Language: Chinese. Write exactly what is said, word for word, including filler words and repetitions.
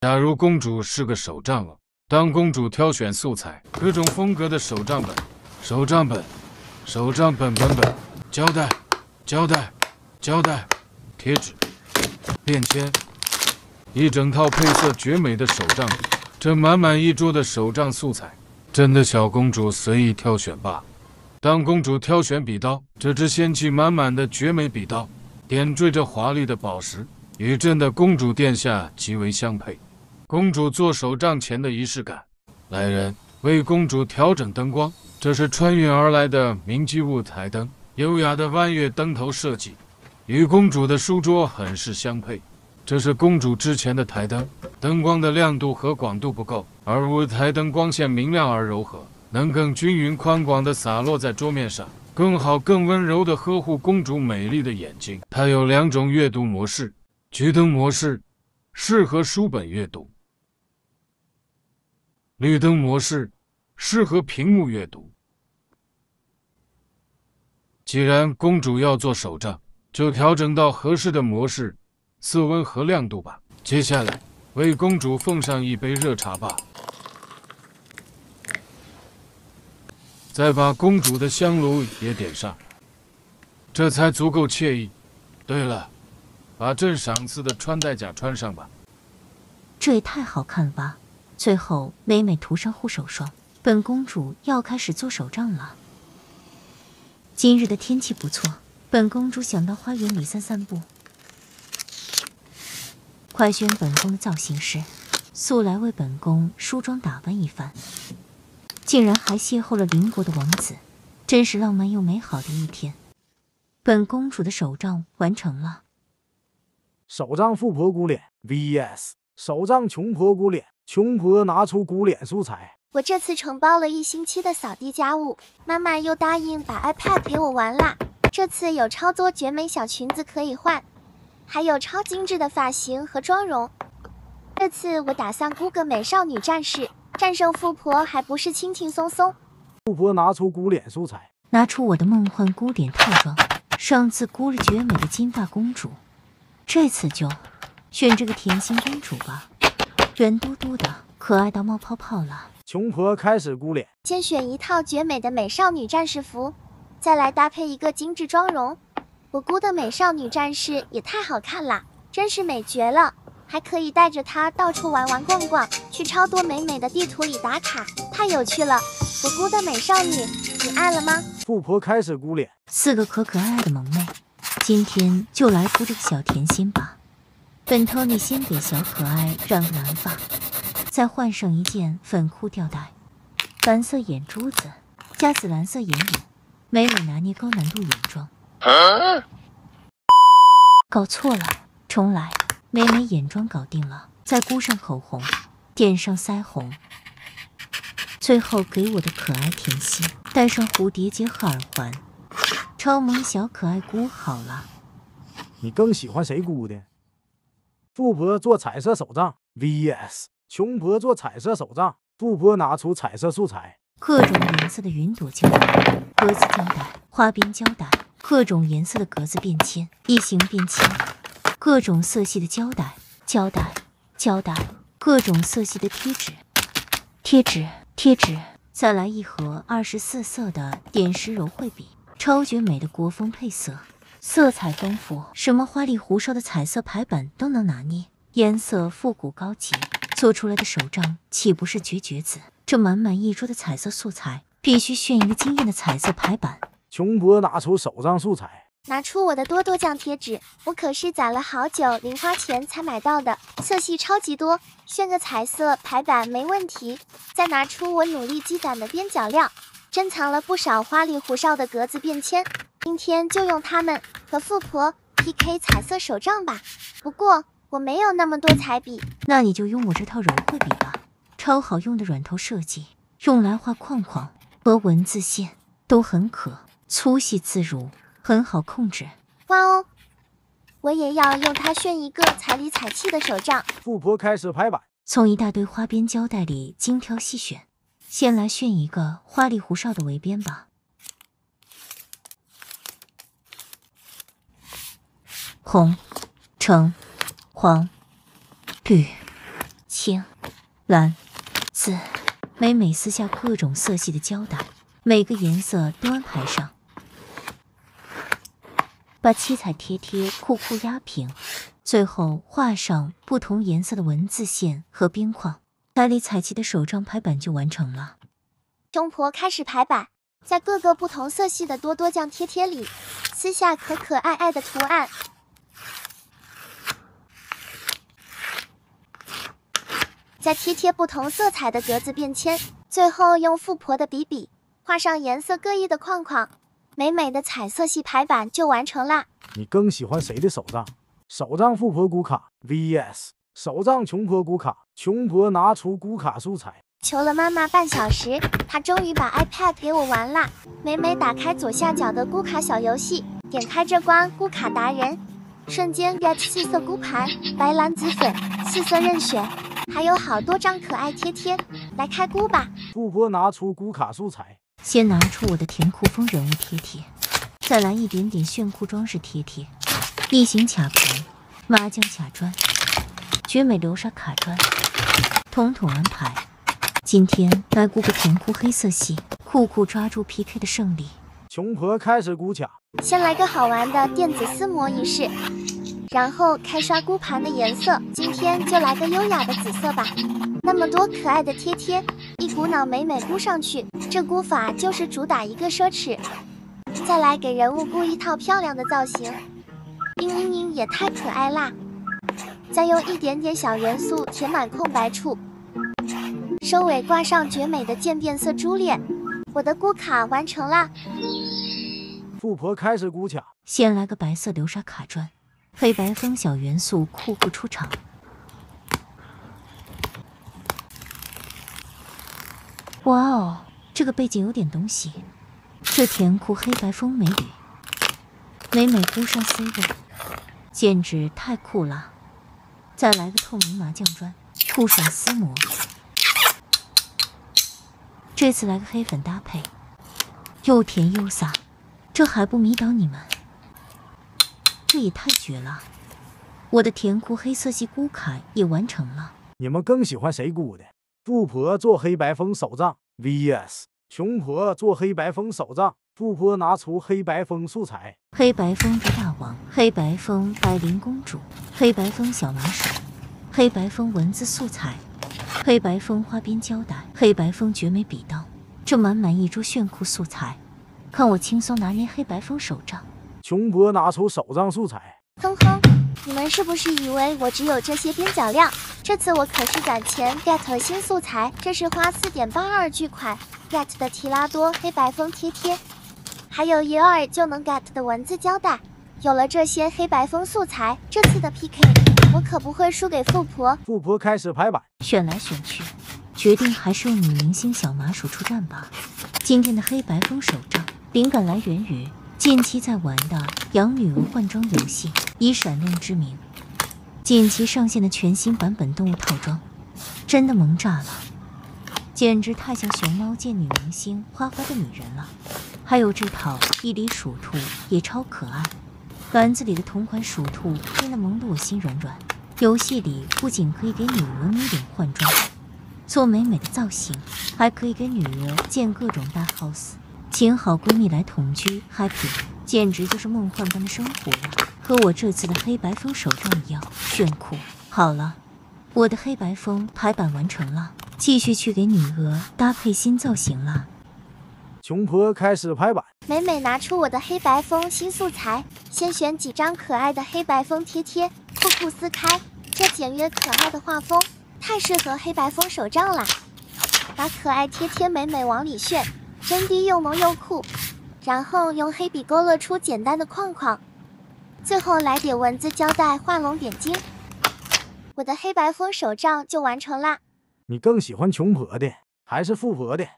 假如公主是个手账了，当公主挑选素材，各种风格的手账本、手账本、手账本本本、胶带、胶带、胶带、贴纸、便签，一整套配色绝美的手账笔，这满满一桌的手账素材，真的小公主随意挑选吧。当公主挑选笔刀，这支仙气满满的绝美笔刀，点缀着华丽的宝石。 与朕的公主殿下极为相配。公主做手杖前的仪式感。来人，为公主调整灯光。这是穿运而来的明基雾台灯，优雅的弯月灯头设计，与公主的书桌很是相配。这是公主之前的台灯，灯光的亮度和广度不够，而雾台灯光线明亮而柔和，能更均匀宽广地洒落在桌面上，更好更温柔地呵护公主美丽的眼睛。它有两种阅读模式。 桔灯模式适合书本阅读，绿灯模式适合屏幕阅读。既然公主要做手杖，就调整到合适的模式、色温和亮度吧。接下来为公主奉上一杯热茶吧，再把公主的香炉也点上，这才足够惬意。对了。 把朕赏赐的穿戴甲穿上吧，这也太好看了吧！最后每每涂上护手霜，本公主要开始做手杖了。今日的天气不错，本公主想到花园里散散步。快选本宫的造型师，速来为本宫梳妆打扮一番。竟然还邂逅了邻国的王子，真是浪漫又美好的一天。本公主的手杖完成了。 手杖富婆古脸 V S 手杖穷婆古脸，穷婆拿出古脸素材。我这次承包了一星期的扫地家务，妈妈又答应把 iPad 给我玩啦。这次有超多绝美小裙子可以换，还有超精致的发型和妆容。这次我打算箍个美少女战士，战胜富婆还不是轻轻松松。富婆拿出古脸素材，拿出我的梦幻古典套装，上次箍了绝美的金发公主。 这次就选这个甜心公主吧，圆嘟嘟的，可爱到冒泡泡了。穷婆开始箍脸，先选一套绝美的美少女战士服，再来搭配一个精致妆容。我箍的美少女战士也太好看啦，真是美绝了！还可以带着她到处玩玩逛逛，去超多美美的地图里打卡，太有趣了！我箍的美少女，你爱了吗？富婆开始箍脸，四个可可爱爱的萌妹。 今天就来敷这个小甜心吧。本托尼先给小可爱染个蓝发，再换上一件粉裤吊带，蓝色眼珠子加紫蓝色眼影，美美拿捏高难度眼妆。啊、搞错了，重来。美美眼妆搞定了，再箍上口红，点上腮红。最后给我的可爱甜心戴上蝴蝶结和耳环。 超萌小可爱箍好了，你更喜欢谁箍的？富婆做彩色手杖 V S 穷婆做彩色手杖。富婆拿出彩色素材，各种颜色的云朵胶带、格子胶带、花边胶带，各种颜色的格子便签、异形便签，各种色系的胶带、胶带、胶带，各种色系的贴纸、贴纸、贴纸。再来一盒二十四色的点石柔绘笔。 超绝美的国风配色，色彩丰富，什么花里胡哨的彩色排版都能拿捏，颜色复古高级，做出来的手杖岂不是绝绝子？这满满一桌的彩色素材，必须炫一个惊艳的彩色排版。穷婆拿出手杖素材，拿出我的多多酱贴纸，我可是攒了好久零花钱才买到的，色系超级多，炫个彩色排版没问题。再拿出我努力积攒的边角料。 珍藏了不少花里胡哨的格子便签，今天就用它们和富婆 P K 彩色手杖吧。不过我没有那么多彩笔，那你就用我这套柔绘笔吧，超好用的软头设计，用来画框框和文字线都很可，粗细自如，很好控制。哇哦，我也要用它炫一个彩里彩气的手杖。富婆开始排版，从一大堆花边胶带里精挑细选。 先来炫一个花里胡哨的围边吧，红、橙、黄、绿、青、蓝、紫，每每撕下各种色系的胶带，每个颜色都安排上，把七彩贴贴酷酷压平，最后画上不同颜色的文字线和边框。彩里彩旗的首张排版就完成了。穷婆开始排版，在各个不同色系的多多酱贴贴里撕下可可爱爱的图案。 再贴贴不同色彩的格子便签，最后用富婆的笔笔画上颜色各异的框框，美美的彩色系排版就完成啦。你更喜欢谁的手账？手账富婆古卡 V S 手账穷婆古卡，穷婆拿出古卡素材。求了妈妈半小时，她终于把 iPad 给我玩啦。每每打开左下角的古卡小游戏，点开这关古卡达人，瞬间 get 四色孤盘，白蓝紫粉，四色任选。 还有好多张可爱贴贴，来开估吧！富婆拿出估卡素材，先拿出我的甜酷风人物贴贴，再来一点点炫酷装饰贴贴，异形卡盘、麻将卡砖、绝美流沙卡砖，统统安排。今天来估个甜酷黑色系，酷酷抓住 P K 的胜利。穷婆开始估卡，先来个好玩的电子撕膜仪式。 然后开刷孤盘的颜色，今天就来个优雅的紫色吧。那么多可爱的贴贴，一股脑美美孤上去，这孤法就是主打一个奢侈。再来给人物孤一套漂亮的造型，嘤嘤嘤也太可爱啦！再用一点点小元素填满空白处，收尾挂上绝美的渐变色珠链。我的孤卡完成啦！富婆开始孤卡，先来个白色流沙卡砖。 黑白风小元素酷酷出场，哇哦，这个背景有点东西。这甜酷黑白风美女，美美孤上 C 位，简直太酷了！再来个透明麻将砖，酷爽撕膜。这次来个黑粉搭配，又甜又飒，这还不迷倒你们？ 这也太绝了！我的甜酷黑色系孤卡也完成了。你们更喜欢谁孤的？富婆做黑白风手账 V S 穷婆做黑白风手账。富婆拿出黑白风素材：黑白风猪大王、黑白风白灵公主、黑白风小老鼠、黑白风文字素材、黑白风花边胶带、黑白风绝美笔刀。这满满一桌炫酷素材，看我轻松拿捏黑白风手账。 穷婆拿出手账素材，哼哼，你们是不是以为我只有这些边角料？这次我可是攒钱 get 了新素材，这是花 四点八二 巨款 get 的提拉多黑白风贴贴，还有一会儿就能 get 的文字胶带。有了这些黑白风素材，这次的 P K 我可不会输给富婆。富婆开始排版，选来选去，决定还是用女明星小麻薯出战吧。今天的黑白风手账灵感来源于 近期在玩的养女儿换装游戏，以闪亮之名，近期上线的全新版本动物套装，真的萌炸了，简直太像熊猫界女明星花花的女人了。还有这套伊犁鼠兔也超可爱，篮子里的同款鼠兔真的萌得我心软软。游戏里不仅可以给女儿迷脸换装，做美美的造型，还可以给女儿建各种大 house。 请好闺蜜来同居 ，happy， 简直就是梦幻般的生活了，和我这次的黑白风手账一样炫酷。好了，我的黑白风排版完成了，继续去给女儿搭配新造型了。穷婆开始排版，每每拿出我的黑白风新素材，先选几张可爱的黑白风贴贴，酷酷撕开，这简约可爱的画风太适合黑白风手账啦！把可爱贴贴美美往里炫。 真低又萌又酷，然后用黑笔勾勒出简单的框框，最后来点文字胶带画龙点睛，我的黑白风手账就完成啦。你更喜欢穷婆的还是富婆的？